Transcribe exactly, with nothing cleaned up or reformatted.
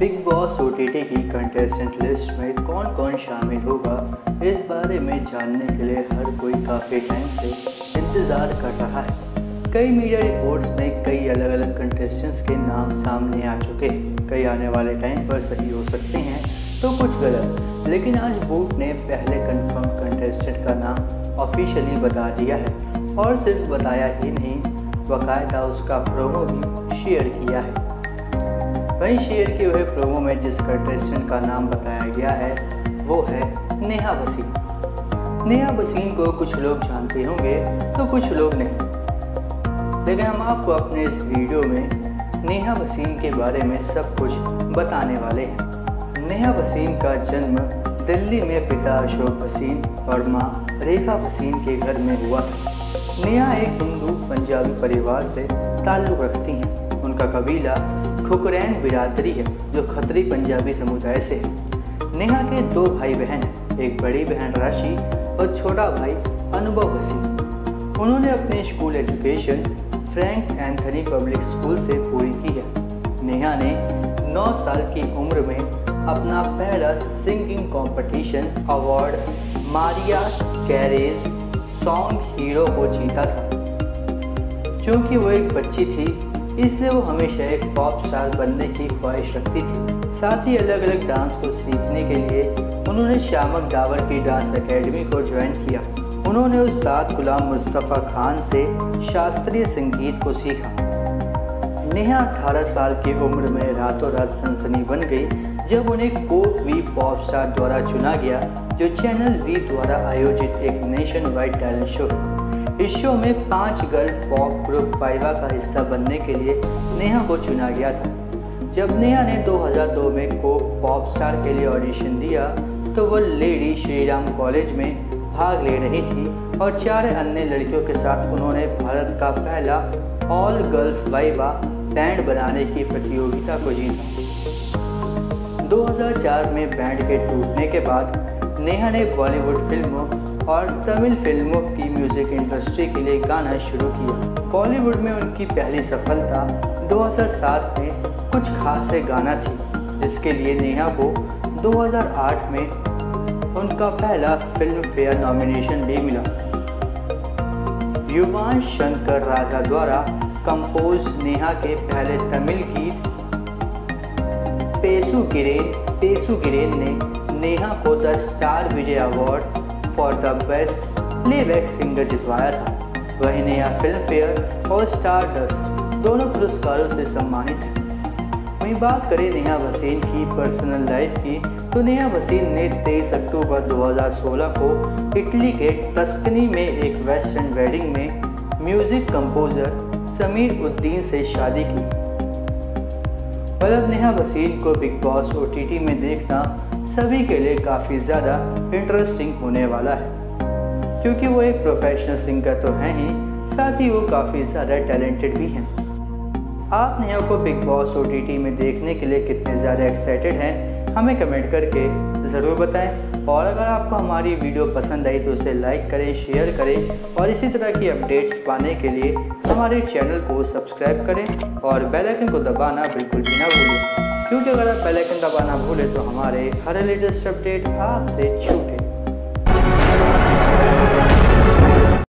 Big Boss O T T की contestant list में कौन कौन शामिल होगा, इस बारे में जानने के लिए हर कोई काफ़ी टाइम से इंतज़ार कर रहा है। कई मीडिया रिपोर्ट्स में कई अलग अलग कंटेस्टेंट्स के नाम सामने आ चुके हैं। कई आने वाले टाइम पर सही हो सकते हैं तो कुछ गलत, लेकिन आज वोट ने पहले कंफर्म कंटेस्टेंट का नाम ऑफिशियली बता दिया है और सिर्फ बताया ही नहीं, बाकायदा उसका प्रोमो भी शेयर किया है। वहीं शेयर किए हुए प्रोमो में जिस कंटेस्टेंट का नाम बताया गया है वो है नेहा भसीन। नेहा भसीन को कुछ लोग जानते होंगे तो कुछ लोग नहीं, लेकिन हम आपको अपने इस वीडियो में नेहा भसीन के बारे में सब कुछ बताने वाले हैं। नेहा भसीन का जन्म दिल्ली में पिता अशोक भसीन और माँ रेखा भसीन के घर में हुआ था। नेहा एक हिंदू पंजाबी परिवार से ताल्लुक़ रखती हैं। उनका कबीला खुकरैन बिरादरी है जो खत्री पंजाबी समुदाय से है। नेहा के दो भाई बहन हैं, एक बड़ी बहन राशि और छोटा भाई अनुभव भसीन। उन्होंने अपने school education Frank Anthony public school से पूरी की है। नेहा ने नौ साल की उम्र में अपना पहला singing competition award Mariah Carey's song Hero को जीता था। क्योंकि वो एक बच्ची थी इसलिए वो हमेशा एक पॉप स्टार बनने की ख्वाहिश रखती थी। साथ ही अलग अलग डांस को सीखने के लिए उन्होंने शामक दावर की डांस एकेडमी को ज्वाइन किया। उन्होंने उस्ताद गुलाम मुस्तफ़ा खान से शास्त्रीय संगीत को सीखा। नेहा अठारह साल की उम्र में रातों रात सनसनी बन गई जब उन्हें कोट वी पॉप स्टार द्वारा चुना गया, जो चैनल वी द्वारा आयोजित एक नेशन वाइड टैलेंट शो है। इस शो में पांच गर्ल पॉप ग्रुप फाइवा का हिस्सा बनने के लिए नेहा को चुना गया था। जब नेहा ने दो हज़ार दो में को पॉप स्टार के लिए ऑडिशन दिया तो वह लेडी श्री राम कॉलेज में भाग ले रही थी और चार अन्य लड़कियों के साथ उन्होंने भारत का पहला ऑल गर्ल्स फाइवा बैंड बनाने की प्रतियोगिता को जीता। दो हज़ार चार में बैंड के टूटने के बाद नेहा ने बॉलीवुड फिल्मों और तमिल फिल्मों की म्यूज़िक इंडस्ट्री के लिए गाना शुरू किया। बॉलीवुड में उनकी पहली सफलता दो हज़ार सात में कुछ खास है गाना थी, जिसके लिए नेहा को दो हज़ार आठ में उनका पहला फिल्म फेयर नॉमिनेशन भी मिला। युवान शंकर राजा द्वारा कंपोज नेहा के पहले तमिल गीत पेसू गिरे पेसू गिरे ने नेहा को the Star Vijay award for the best playback singer जितवाया था। वहीं नेहा फिल्म फेयर और स्टार डस्ट दोनों पुरस्कारों से सम्मानित है। वहीं बात करें नेहा भसीन की पर्सनल लाइफ की तो नेहा भसीन ने तेईस अक्टूबर दो हज़ार सोलह को इटली के टस्कनी में एक वेस्टर्न वेडिंग में म्यूज़िक कंपोज़र समीर उद्दीन से शादी की। मतलब नेहा भसीन को Bigg Boss O T T में देखना सभी के लिए काफ़ी ज़्यादा इंटरेस्टिंग होने वाला है, क्योंकि वो एक प्रोफेशनल सिंगर तो हैं ही, साथ ही वो काफ़ी ज़्यादा टैलेंटेड भी हैं। आप नेहा को Bigg Boss O T T में देखने के लिए कितने ज़्यादा एक्साइटेड हैं, हमें कमेंट करके ज़रूर बताएं। और अगर आपको हमारी वीडियो पसंद आई तो उसे लाइक करें, शेयर करें और इसी तरह की अपडेट्स पाने के लिए हमारे चैनल को सब्सक्राइब करें और बेल आइकन को दबाना बिल्कुल भी ना भूलें, क्योंकि अगर आप बेल आइकन दबाना भूले तो हमारे हर लेटेस्ट अपडेट आपसे छूटे।